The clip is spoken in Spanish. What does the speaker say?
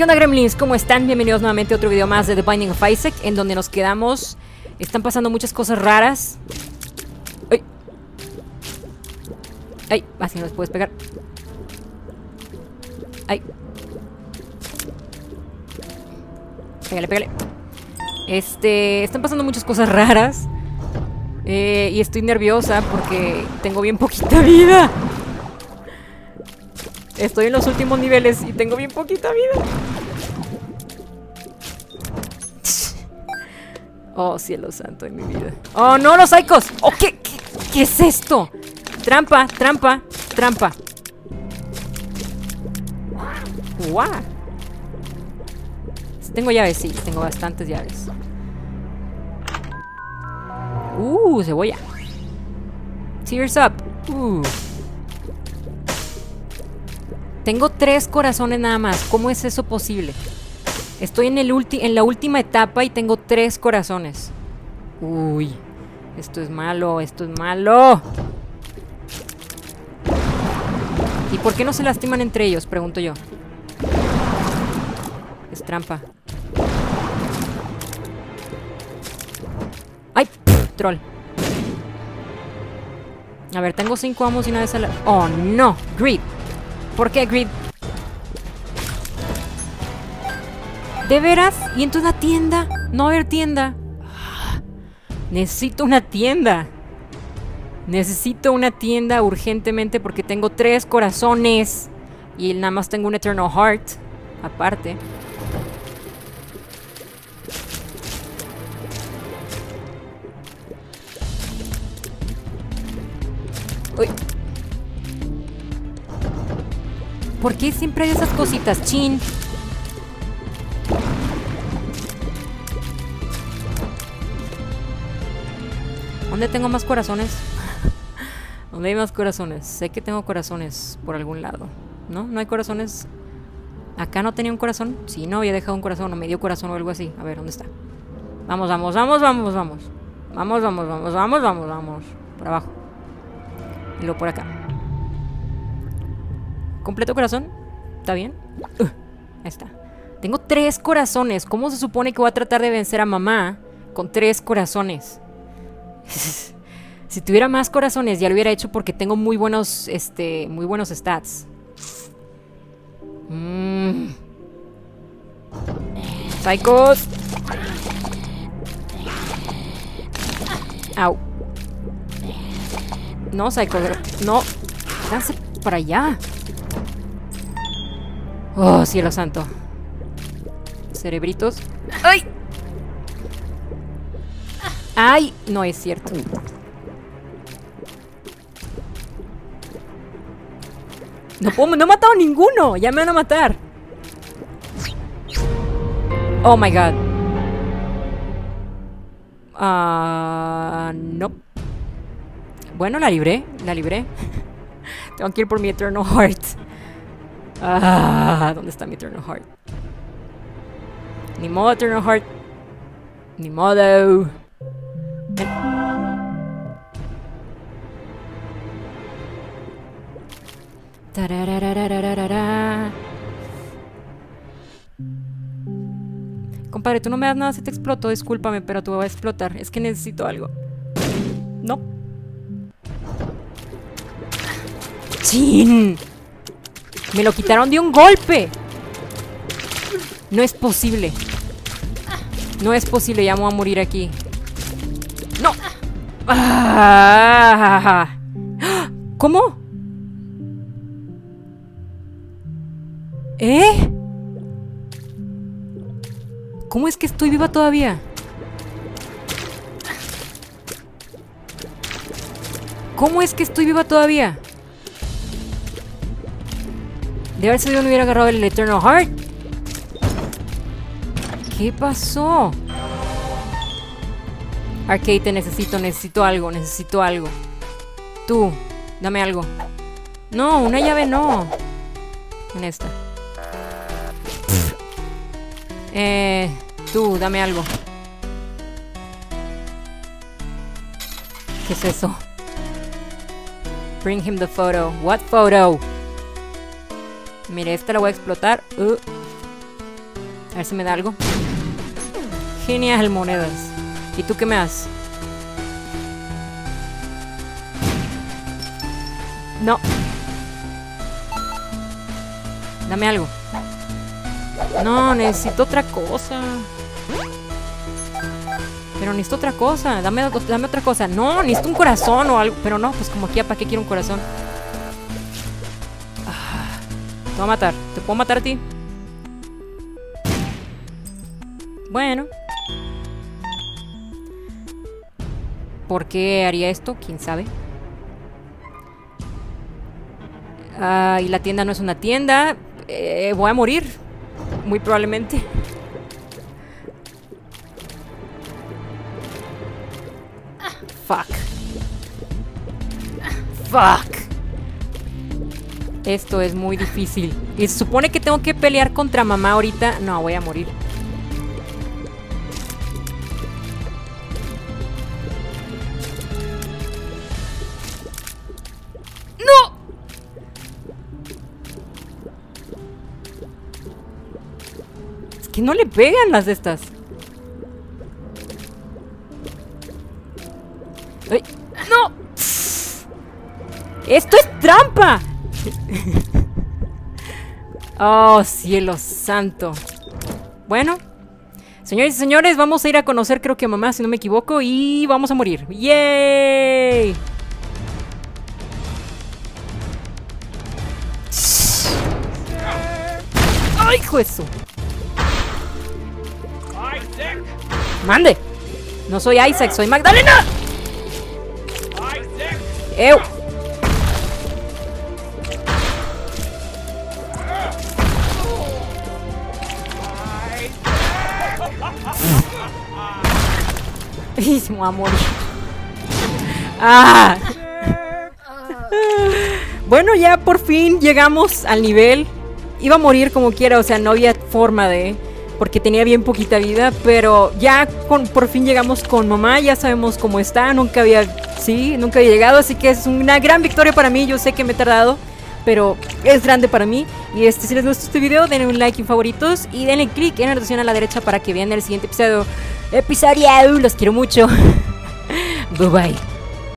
¿Qué onda, Gremlins? ¿Cómo están? Bienvenidos nuevamente a otro video más de The Binding of Isaac, en donde nos quedamos. Están pasando muchas cosas raras. ¡Ay! ¡Ay! Así no les puedes pegar. ¡Ay! Pégale, pégale. Están pasando muchas cosas raras. Y estoy nerviosa porque tengo bien poquita vida. Estoy en los últimos niveles y tengo bien poquita vida. Oh, cielo santo de mi vida. ¡Oh, no, los psychos! ¡Oh, qué es esto! Trampa, trampa, trampa. ¡Guau! Tengo llaves, sí, tengo bastantes llaves. Cebolla. Tears up. Tengo 3 corazones nada más. ¿Cómo es eso posible? Estoy en la última etapa y tengo 3 corazones. Uy, esto es malo, esto es malo. ¿Y por qué no se lastiman entre ellos? Pregunto yo. Es trampa. ¡Ay! Troll. A ver, tengo 5 amos y una vez a la... ¡Oh, no! Greed. ¿Por qué Greed? ¿De veras? ¿Y entonces la tienda? No va a haber tienda. Necesito una tienda. Necesito una tienda urgentemente porque tengo 3 corazones. Y nada más tengo un Eternal Heart. Aparte. Uy. ¿Por qué siempre hay esas cositas? Chin. ¿Dónde tengo más corazones? ¿Dónde hay más corazones? Sé que tengo corazones por algún lado. ¿No? ¿No hay corazones? ¿Acá no tenía un corazón? Sí, no había dejado un corazón o medio corazón o algo así. A ver, ¿dónde está? Vamos, vamos, vamos, vamos, vamos. Vamos, vamos, vamos, vamos, vamos, vamos. Por abajo. Y luego por acá. Completo corazón. ¿Está bien? Ahí está. Tengo 3 corazones. ¿Cómo se supone que voy a tratar de vencer a mamá con 3 corazones? Si tuviera más corazones ya lo hubiera hecho porque tengo muy buenos, muy buenos stats. Psychos. Au. No, psycho. No. Lance para allá. Oh, cielo santo. Cerebritos. ¡Ay! ¡Ay! No es cierto. No puedo, no he matado a ninguno. Ya me van a matar. Oh my god. No. Bueno, la libré. La libré. Tengo que ir por mi Eternal Heart. Ah, ¿dónde está mi Eternal Heart? Ni modo, Eternal Heart. Ni modo. Ven. Compadre, tú no me das nada si te exploto. Discúlpame, pero tú vas a explotar. Es que necesito algo. No. ¡Chin! Me lo quitaron de un golpe. No es posible. No es posible, ya me voy a morir aquí. No. Ah. ¿Cómo? ¿Eh? ¿Cómo es que estoy viva todavía? ¿Cómo es que estoy viva todavía? De haber sido, no hubiera agarrado el Eternal Heart. ¿Qué pasó? Arcade, te necesito, necesito algo, necesito algo. Tú, dame algo. No, una llave no. En esta. Tú, dame algo. ¿Qué es eso? Bring him the photo. What photo? Mire, esta la voy a explotar. ver si me da algo. Genial, monedas. ¿Y tú qué me das? No. Dame algo. No, necesito otra cosa. Pero necesito otra cosa. Dame otra cosa. No, necesito un corazón o algo. Pero no, pues como aquí, ¿para qué quiero un corazón? Te voy a matar. ¿Te puedo matar a ti? Bueno. ¿Por qué haría esto? ¿Quién sabe? Ah, y la tienda no es una tienda. Voy a morir. Muy probablemente. Fuck. Fuck. Esto es muy difícil. Y se supone que tengo que pelear contra mamá ahorita. No, voy a morir. ¡No! Es que no le pegan las de estas. ¡Ay! ¡No! ¡Esto es trampa! Oh, cielo santo. Bueno, señores y señores, vamos a ir a conocer, creo que a mamá, si no me equivoco. Y vamos a morir. ¡Yay! ¡Ay, hijo de su! ¡Mande! No soy Isaac, soy Magdalena. ¡Ew! Amor. Ah. Bueno, ya por fin llegamos al nivel. Iba a morir como quiera, o sea, no había forma de, porque tenía bien poquita vida, pero ya por fin llegamos con mamá, ya sabemos cómo está, nunca había llegado, así que es una gran victoria para mí. Yo sé que me he tardado, pero es grande para mí. Y si les gustó este video, denle un like en favoritos y denle click en la notificación a la derecha para que vean el siguiente episodio. Los quiero mucho. Bye bye.